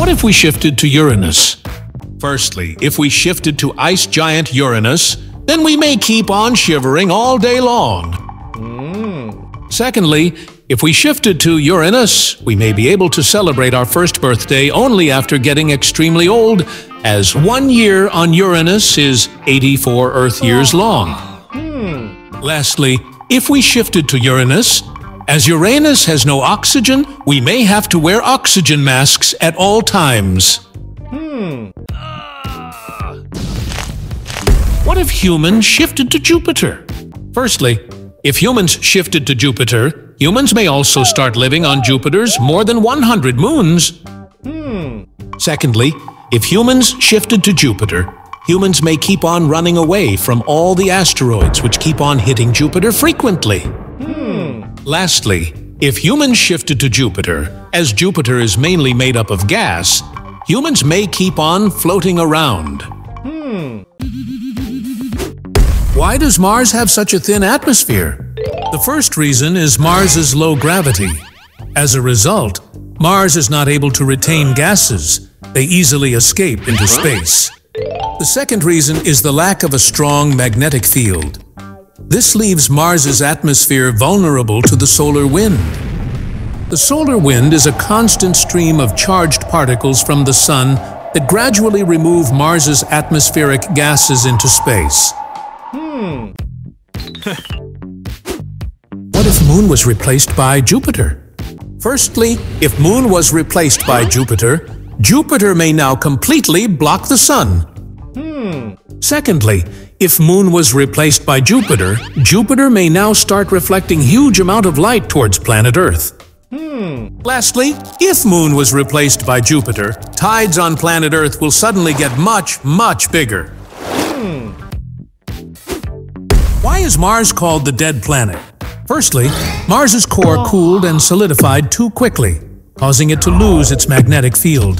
What if we shifted to Uranus? Firstly, if we shifted to ice giant Uranus, then we may keep on shivering all day long. Secondly, if we shifted to Uranus, we may be able to celebrate our first birthday only after getting extremely old, as 1 year on Uranus is 84 Earth years long. Lastly, if we shifted to Uranus, as Uranus has no oxygen, we may have to wear oxygen masks at all times. What if humans shifted to Jupiter? Firstly, if humans shifted to Jupiter, humans may also start living on Jupiter's more than 100 moons. Secondly, if humans shifted to Jupiter, humans may keep on running away from all the asteroids which keep on hitting Jupiter frequently. Lastly, if humans shifted to Jupiter, as Jupiter is mainly made up of gas, humans may keep on floating around. Why does Mars have such a thin atmosphere? The first reason is Mars's low gravity. As a result, Mars is not able to retain gases. They easily escape into space. The second reason is the lack of a strong magnetic field. This leaves Mars's atmosphere vulnerable to the solar wind. The solar wind is a constant stream of charged particles from the sun that gradually remove Mars's atmospheric gases into space. What if Moon was replaced by Jupiter? Firstly, if Moon was replaced by Jupiter, Jupiter may now completely block the sun. Secondly, if Moon was replaced by Jupiter, Jupiter may now start reflecting huge amount of light towards planet Earth. Lastly, if Moon was replaced by Jupiter, tides on planet Earth will suddenly get much, much bigger. Why is Mars called the dead planet? Firstly, Mars's core cooled and solidified too quickly, causing it to lose its magnetic field.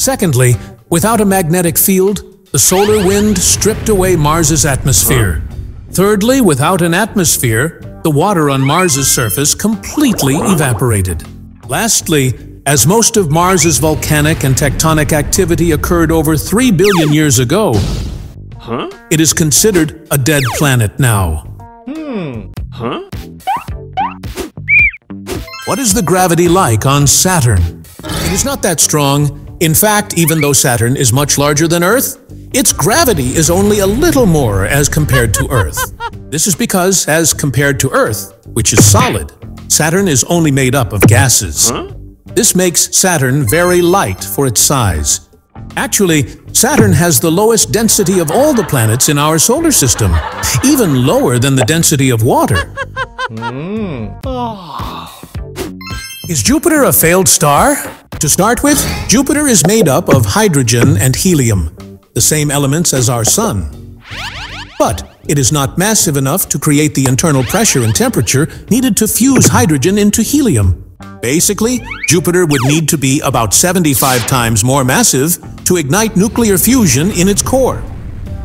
Secondly, without a magnetic field, the solar wind stripped away Mars's atmosphere. Thirdly, without an atmosphere, the water on Mars's surface completely evaporated. Lastly, as most of Mars's volcanic and tectonic activity occurred over 3 billion years ago, it is considered a dead planet now. What is the gravity like on Saturn? It is not that strong. In fact, even though Saturn is much larger than Earth, its gravity is only a little more as compared to Earth. This is because, as compared to Earth, which is solid, Saturn is only made up of gases. This makes Saturn very light for its size. Actually, Saturn has the lowest density of all the planets in our solar system, even lower than the density of water. Is Jupiter a failed star? To start with, Jupiter is made up of hydrogen and helium, the same elements as our sun. But it is not massive enough to create the internal pressure and temperature needed to fuse hydrogen into helium. Basically, Jupiter would need to be about 75 times more massive to ignite nuclear fusion in its core.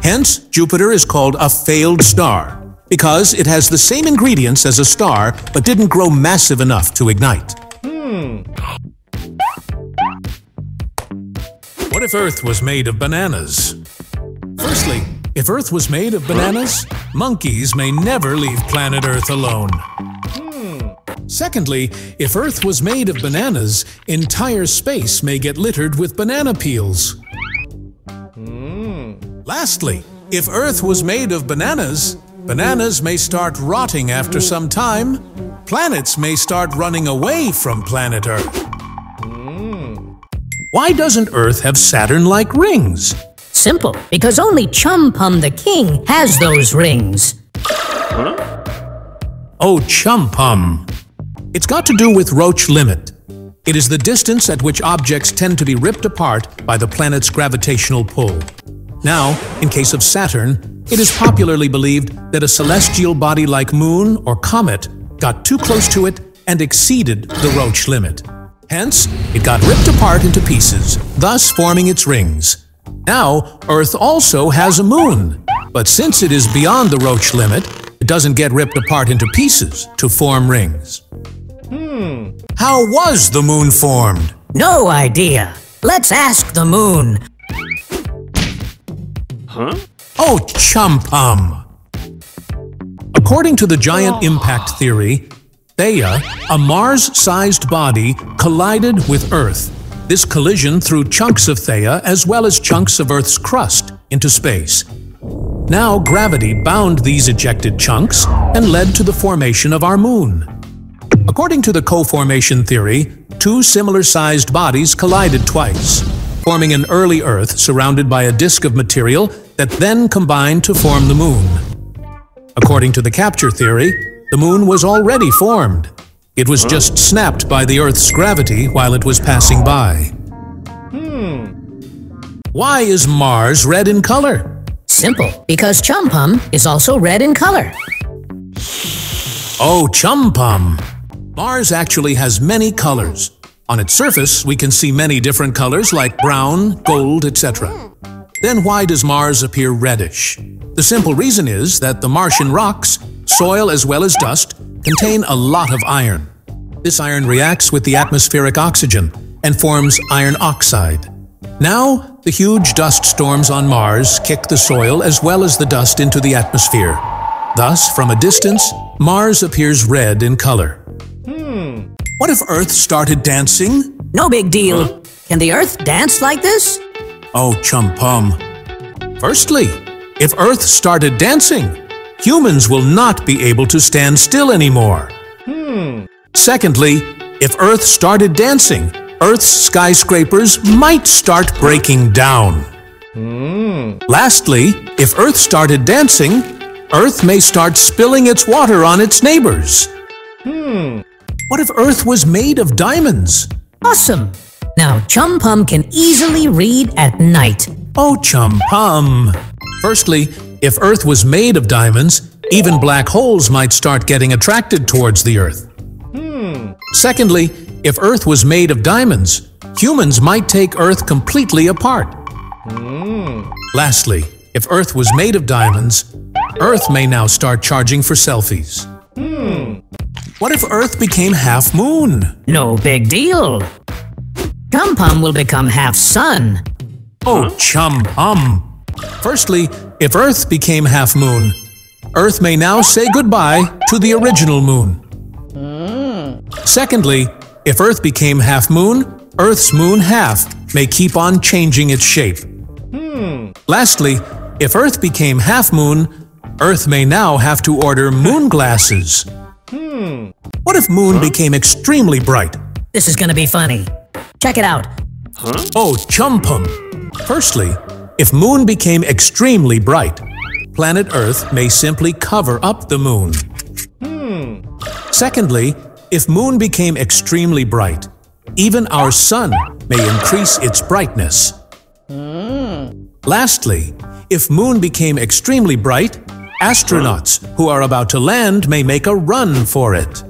Hence, Jupiter is called a failed star, because it has the same ingredients as a star but didn't grow massive enough to ignite. What if Earth was made of bananas? Firstly, if Earth was made of bananas, monkeys may never leave planet Earth alone. Secondly, if Earth was made of bananas, entire space may get littered with banana peels. Lastly, if Earth was made of bananas, bananas may start rotting after some time. Planets may start running away from planet Earth. Why doesn't Earth have Saturn-like rings? Simple, because only Chumpum the king has those rings. Oh, Chumpum. It's got to do with Roche limit. It is the distance at which objects tend to be ripped apart by the planet's gravitational pull. Now, in case of Saturn, it is popularly believed that a celestial body like Moon or Comet got too close to it and exceeded the Roche limit. Hence, it got ripped apart into pieces, thus forming its rings. Now, Earth also has a Moon, but since it is beyond the Roche limit, it doesn't get ripped apart into pieces to form rings. How was the Moon formed? No idea. Let's ask the moon. Huh? Oh, chumpum. According to the giant impact theory, Theia, a Mars-sized body, collided with Earth. This collision threw chunks of Theia as well as chunks of Earth's crust into space. Now gravity bound these ejected chunks and led to the formation of our moon. According to the co-formation theory, two similar-sized bodies collided twice, forming an early Earth surrounded by a disk of material that then combined to form the moon. According to the capture theory, the moon was already formed. It was just snapped by the Earth's gravity while it was passing by. Why is Mars red in color? Simple, because chumpum is also red in color. Oh, chumpum! Mars actually has many colors. On its surface, we can see many different colors like brown, gold, etc. Then why does Mars appear reddish? The simple reason is that the Martian rocks, soil as well as dust, contain a lot of iron. This iron reacts with the atmospheric oxygen and forms iron oxide. Now, the huge dust storms on Mars kick the soil as well as the dust into the atmosphere. Thus, from a distance, Mars appears red in color. What if Earth started dancing? No big deal. Can the Earth dance like this? Oh, chumpum. Firstly, if Earth started dancing, humans will not be able to stand still anymore. Secondly, if Earth started dancing, Earth's skyscrapers might start breaking down. Lastly, if Earth started dancing, Earth may start spilling its water on its neighbors. What if Earth was made of diamonds? Awesome! Now chumpum can easily read at night. Oh, chumpum! Firstly, if Earth was made of diamonds, even black holes might start getting attracted towards the Earth. Secondly, if Earth was made of diamonds, humans might take Earth completely apart. Lastly, if Earth was made of diamonds, Earth may now start charging for selfies. What if Earth became half moon? No big deal. Chumpum will become half sun. Oh, chumpum! Firstly, if Earth became half moon, Earth may now say goodbye to the original moon. Secondly, if Earth became half moon, Earth's moon half may keep on changing its shape. Lastly, if Earth became half moon, Earth may now have to order moon glasses. What if moon became extremely bright? This is gonna be funny. Check it out. Oh, chumpum! Firstly, if moon became extremely bright, planet Earth may simply cover up the moon. Secondly, if moon became extremely bright, even our sun may increase its brightness. Lastly, if moon became extremely bright, astronauts who are about to land may make a run for it.